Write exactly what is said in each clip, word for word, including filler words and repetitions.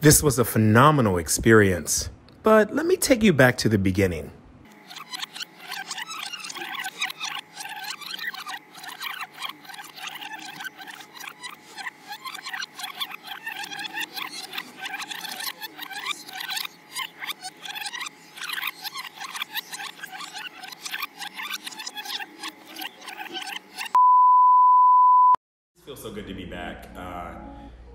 This was a phenomenal experience, but let me take you back to the beginning. So good to be back uh,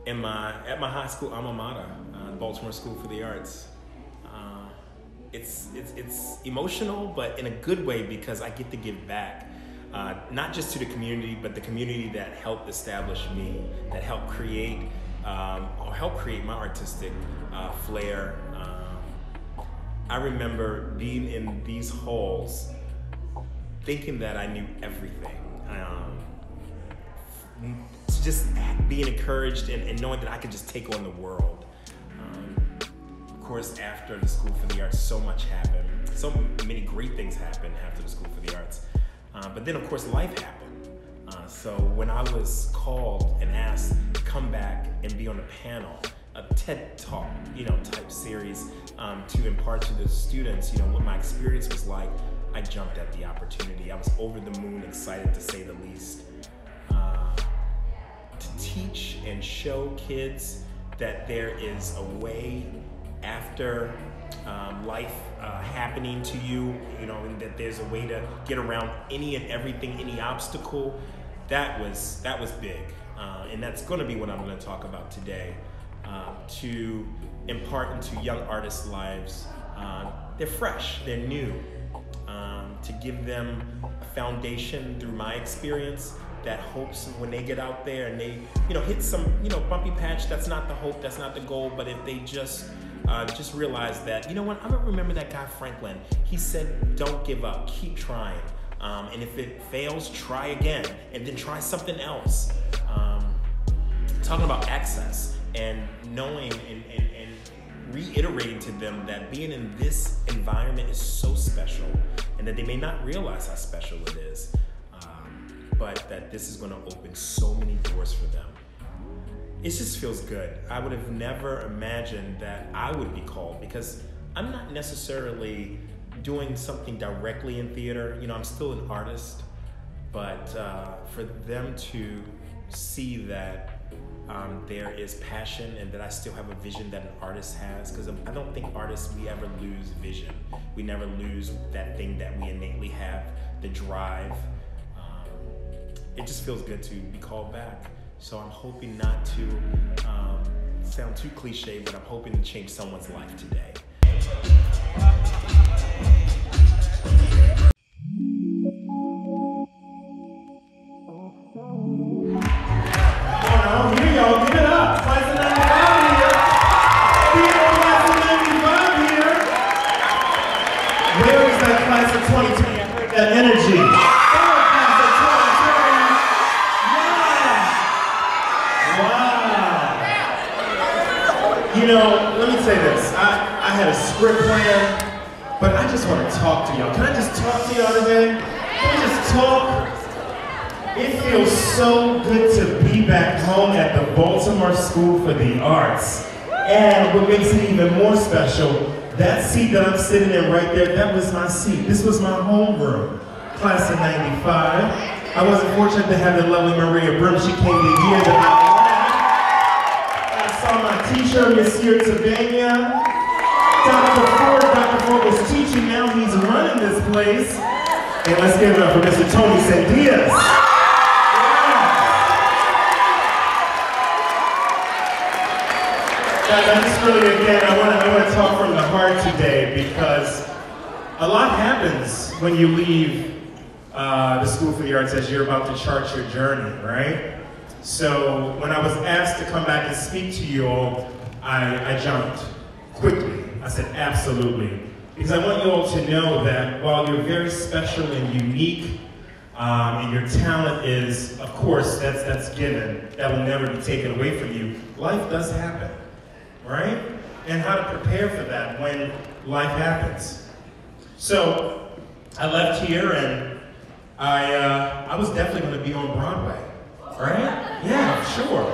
in my at my high school alma mater, uh, Baltimore School for the Arts. Uh, it's, it's it's emotional, but in a good way because I get to give back, uh, not just to the community, but the community that helped establish me, that helped create um, or helped create my artistic uh, flair. Um, I remember being in these halls, thinking that I knew everything. Um, just being encouraged and, and knowing that I could just take on the world. Um, of course, after the School for the Arts, so much happened. So many great things happened after the School for the Arts. Uh, but then, of course, life happened. Uh, so when I was called and asked to come back and be on a panel, a TED Talk, you know, type series um, to impart to the students, you know, what my experience was like, I jumped at the opportunity. I was over the moon, excited to say the least. Teach and show kids that there is a way after um, life uh, happening to you, you know, and that there's a way to get around any and everything, any obstacle. That was that was big, uh, and that's going to be what I'm going to talk about today, uh, to impart into young artists' lives. Uh, they're fresh, they're new, um, to give them a foundation through my experience. That hopes when they get out there and they, you know, hit some, you know, bumpy patch. That's not the hope. That's not the goal. But if they just, uh, just realize that, you know what? I don't remember that guy Franklin. He said, "Don't give up. Keep trying. Um, and if it fails, try again, and then try something else." Um, talking about access and knowing and, and and reiterating to them that being in this environment is so special, and that they may not realize how special it is. But that this is going to open so many doors for them. It just feels good. I would have never imagined that I would be called, because I'm not necessarily doing something directly in theater. You know, I'm still an artist, but uh, for them to see that um, there is passion and that I still have a vision that an artist has, because I don't think artists, we ever lose vision. We never lose that thing that we innately have, the drive. It just feels good to be called back. So I'm hoping not to um, sound too cliche, but I'm hoping to change someone's life today. Oh, no, here y'all, give it up. Class of ninety-five here. Theater class of ninety-five here. Where is that class of twenty twenty? I heard that energy. You know, let me say this. I, I had a script plan, but I just want to talk to y'all. Can I just talk to y'all today? Can we just talk? It feels so good to be back home at the Baltimore School for the Arts. And what makes it even more special, that seat that I'm sitting in right there, that was my seat. This was my homeroom, class of ninety-five. I wasn't fortunate to have the lovely Maria Brim. She came the year that I teacher, Miss Tavania. Doctor Ford, Doctor Ford was teaching, now he's running this place. And let's give it up for Mister Tony Sandias. Yeah. Guys, I just really, again, I want to I want to talk from the heart today, because a lot happens when you leave uh, the School for the Arts as you're about to chart your journey, right? So when I was asked to come back and speak to you all, I, I jumped quickly. I said, absolutely. Because I want you all to know that while you're very special and unique, um, and your talent is, of course, that's, that's given, that will never be taken away from you, life does happen, right? And how to prepare for that when life happens. So I left here and I, uh, I was definitely gonna be on Broadway. Right? Yeah, sure.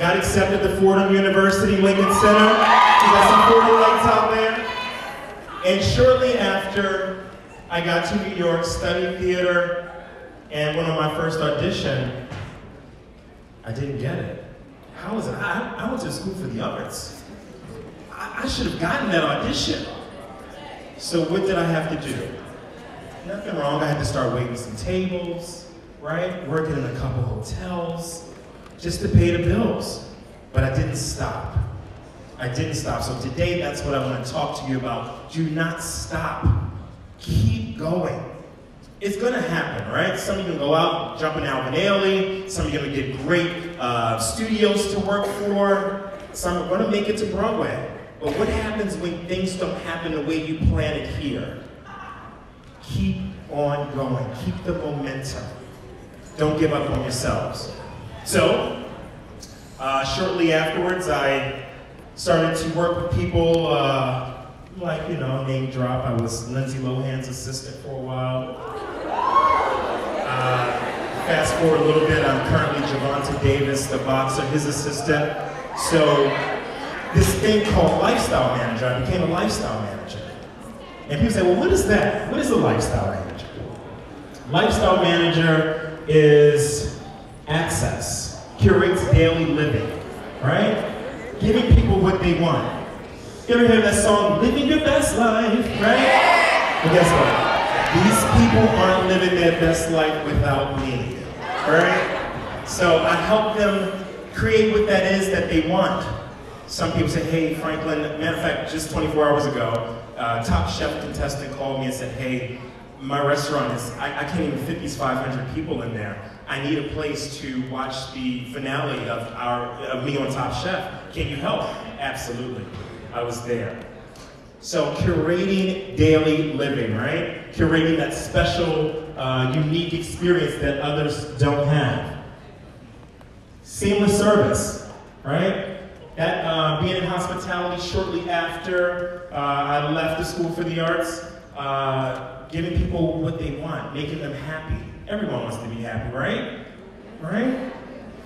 Got accepted to Fordham University Lincoln Center. You got some Fordham lights out there. And shortly after, I got to New York, studied theater, and went on my first audition. I didn't get it. How was it? I, I went to school for the arts. I, I should have gotten that audition. So what did I have to do? Nothing wrong. I had to start waiting some tables, right? Working in a couple hotels, just to pay the bills. But I didn't stop. I didn't stop. So today, that's what I want to talk to you about. Do not stop. Keep going. It's going to happen, right? Some of you can go out, jump in Alvin Ailey. Some of you are going to get great uh, studios to work for. Some are going to make it to Broadway. But what happens when things don't happen the way you plan it here? Keep on going. Keep the momentum. Don't give up on yourselves. So, uh, shortly afterwards, I started to work with people uh, like, you know, name drop. I was Lindsay Lohan's assistant for a while. Uh, fast forward a little bit, I'm currently Javonta Davis, the boxer, his assistant. So, this thing called lifestyle manager, I became a lifestyle manager. And people say, well, what is that? What is a lifestyle manager? Lifestyle manager is access, curates daily living, right? Giving people what they want. You ever hear that song, living your best life, right? But guess what? These people aren't living their best life without me, right? So I help them create what that is that they want. Some people say, hey, Franklin, matter of fact, just twenty-four hours ago, uh, Top Chef contestant called me and said, hey, my restaurant is, I, I can't even fit these five hundred people in there. I need a place to watch the finale of, our, of me on Top Chef. Can you help? Absolutely. I was there. So curating daily living, right? Curating that special, uh, unique experience that others don't have. Seamless service, right? That, uh, being in hospitality shortly after uh, I left the School for the Arts, uh, giving people what they want, making them happy. Everyone wants to be happy, right? Right?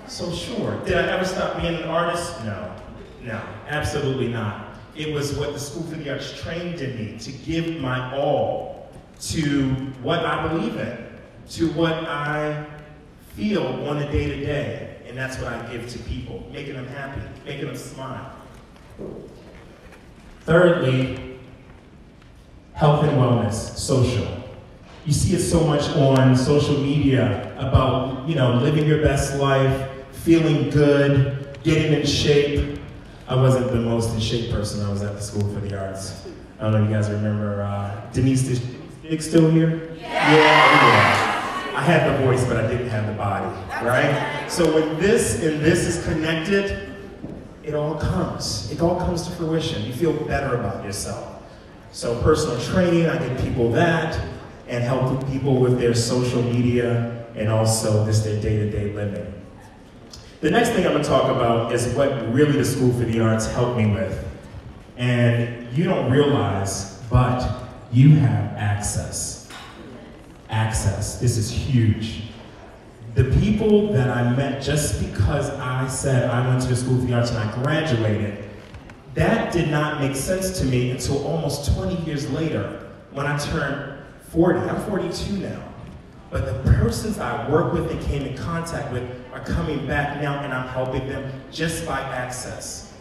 So sure. Did I ever stop being an artist? No. No, absolutely not. It was what the School for the Arts trained in me, to give my all to what I believe in, to what I feel on a day-to-day, and that's what I give to people, making them happy, making them smile. Thirdly, health and wellness, social. You see it so much on social media about, you know, living your best life, feeling good, getting in shape. I wasn't the most in shape person. I was at the School for the Arts. I don't know if you guys remember, uh, Denise, is Nick still here? Yeah. Yeah, yeah. I had the voice, but I didn't have the body, right? So when this and this is connected, it all comes. It all comes to fruition. You feel better about yourself. So personal training, I give people that, and helping people with their social media and also just their day-to-day living. The next thing I'm going to talk about is what really the School for the Arts helped me with. And you don't realize, but you have access. Access. This is huge. The people that I met just because I said I went to the School for the Arts and I graduated, that did not make sense to me until almost twenty years later when I turned forty. I'm forty-two now, but the persons I work with and came in contact with are coming back now, and I'm helping them just by access.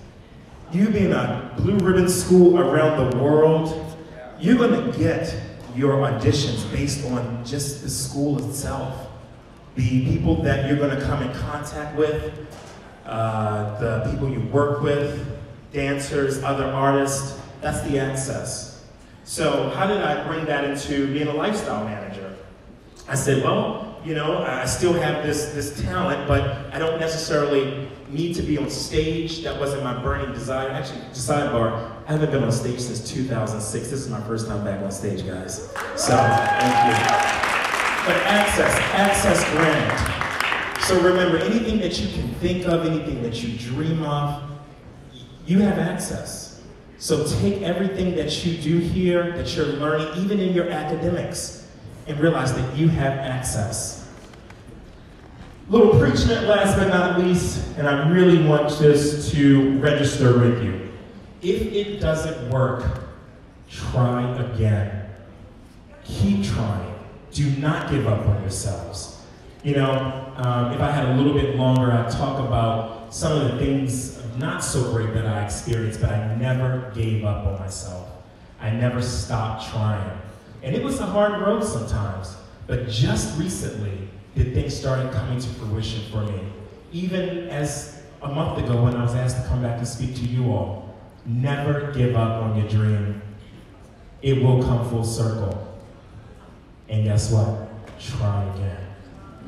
You being a blue ribbon school around the world, you're going to get your auditions based on just the school itself, the people that you're going to come in contact with, uh, the people you work with, dancers, other artists. That's the access. So how did I bring that into being a lifestyle manager? I said, well, you know, I still have this, this talent, but I don't necessarily need to be on stage. That wasn't my burning desire. Actually, just sidebar, I haven't been on stage since two thousand six. This is my first time back on stage, guys. So, thank you. But access, access granted. So remember, anything that you can think of, anything that you dream of, you have access. So take everything that you do here, that you're learning, even in your academics, and realize that you have access. little pre-chat last but not least, and I really want this to register with you. If it doesn't work, try again. Keep trying. Do not give up on yourselves. You know, um, if I had a little bit longer, I'd talk about some of the things not so great that I experienced, but I never gave up on myself. I never stopped trying. And it was a hard road sometimes, but just recently, that things started coming to fruition for me. Even as a month ago when I was asked to come back and speak to you all, never give up on your dream. It will come full circle. And guess what? Try again.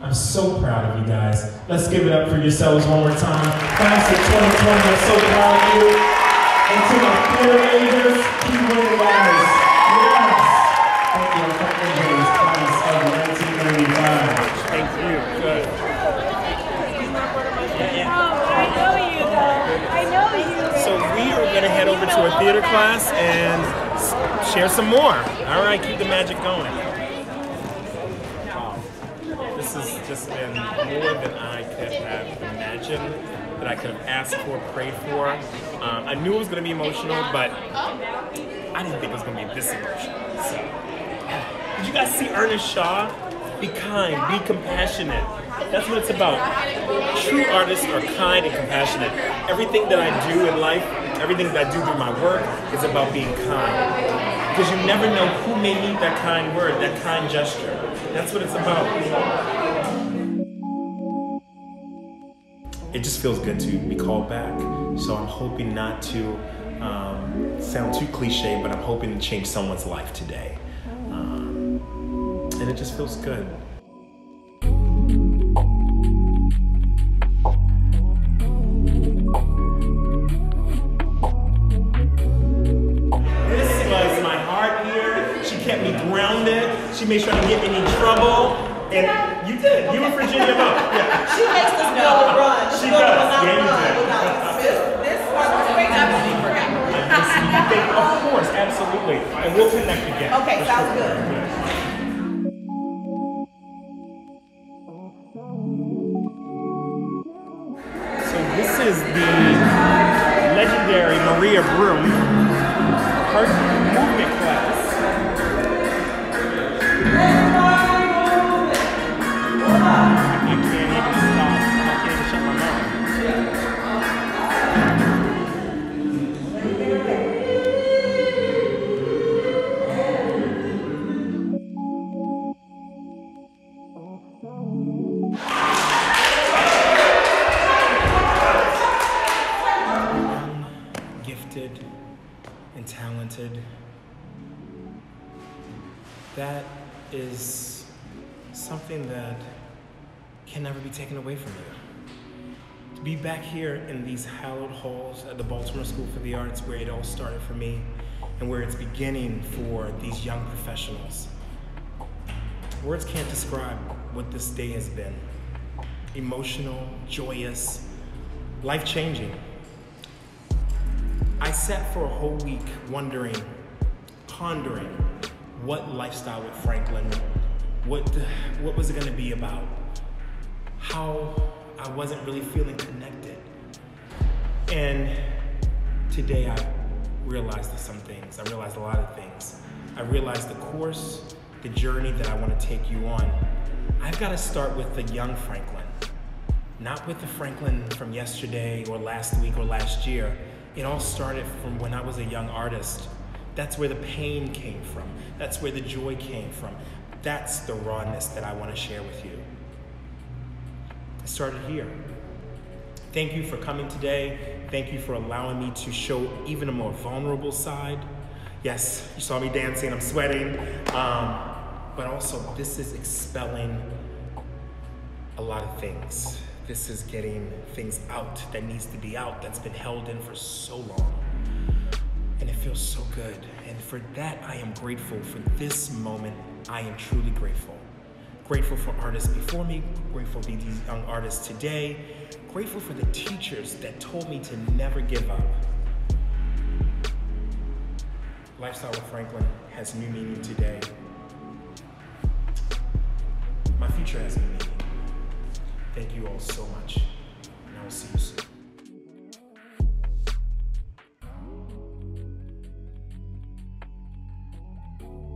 I'm so proud of you guys. Let's give it up for yourselves one more time. Class of twenty twenty, I'm so proud of you. And to my theater majors, keep winning, guys. Yes. Thank you for coming to class of nineteen ninety-five. Thank you. Good. I know you, though. I know you. So we are going to head over to a theater class and share some more. All right, keep the magic going. This has just been more than I could have imagined, that I could have asked for, prayed for. Um, I knew it was going to be emotional, but I didn't think it was going to be this emotional. So, did you guys see Ernest Shaw? Be kind, be compassionate. That's what it's about. True artists are kind and compassionate. Everything that I do in life, everything that I do through my work is about being kind. Because you never know who may need that kind word, that kind gesture. That's what it's about. It just feels good to be called back. So I'm hoping not to um, sound too cliche, but I'm hoping to change someone's life today. Um, and it just feels good. She made sure I didn't get in any trouble, and you did. You and Virginia both. Yeah. She makes us go to run. She, she does. does. Yeah, you did. This, this part was great. Of course, absolutely. And we'll connect again. Okay, for sounds sure. good. Yeah. So this is the legendary Maria Broom, her movement class. That is something that can never be taken away from you. To be back here in these hallowed halls at the Baltimore School for the Arts, where it all started for me and where it's beginning for these young professionals. Words can't describe what this day has been. Emotional, joyous, life-changing. I sat for a whole week wondering, pondering, what lifestyle with Franklin, what, what was it gonna be about? How I wasn't really feeling connected. And today I realized some things. I realized a lot of things. I realized the course, the journey that I wanna take you on. I've gotta start with the young Franklin, not with the Franklin from yesterday or last week or last year. It all started from when I was a young artist. That's where the pain came from. That's where the joy came from. That's the rawness that I want to share with you. I started here. Thank you for coming today. Thank you for allowing me to show even a more vulnerable side. Yes, you saw me dancing, I'm sweating. Um, but also, this is expelling a lot of things. This is getting things out that needs to be out, that's been held in for so long. And it feels so good. And for that, I am grateful. For this moment, I am truly grateful. Grateful for artists before me, grateful for these young artists today, grateful for the teachers that told me to never give up. Lifestyle with Franklin has new meaning today. My future has new meaning. Thank you. so much, and I will see you soon. Thank you.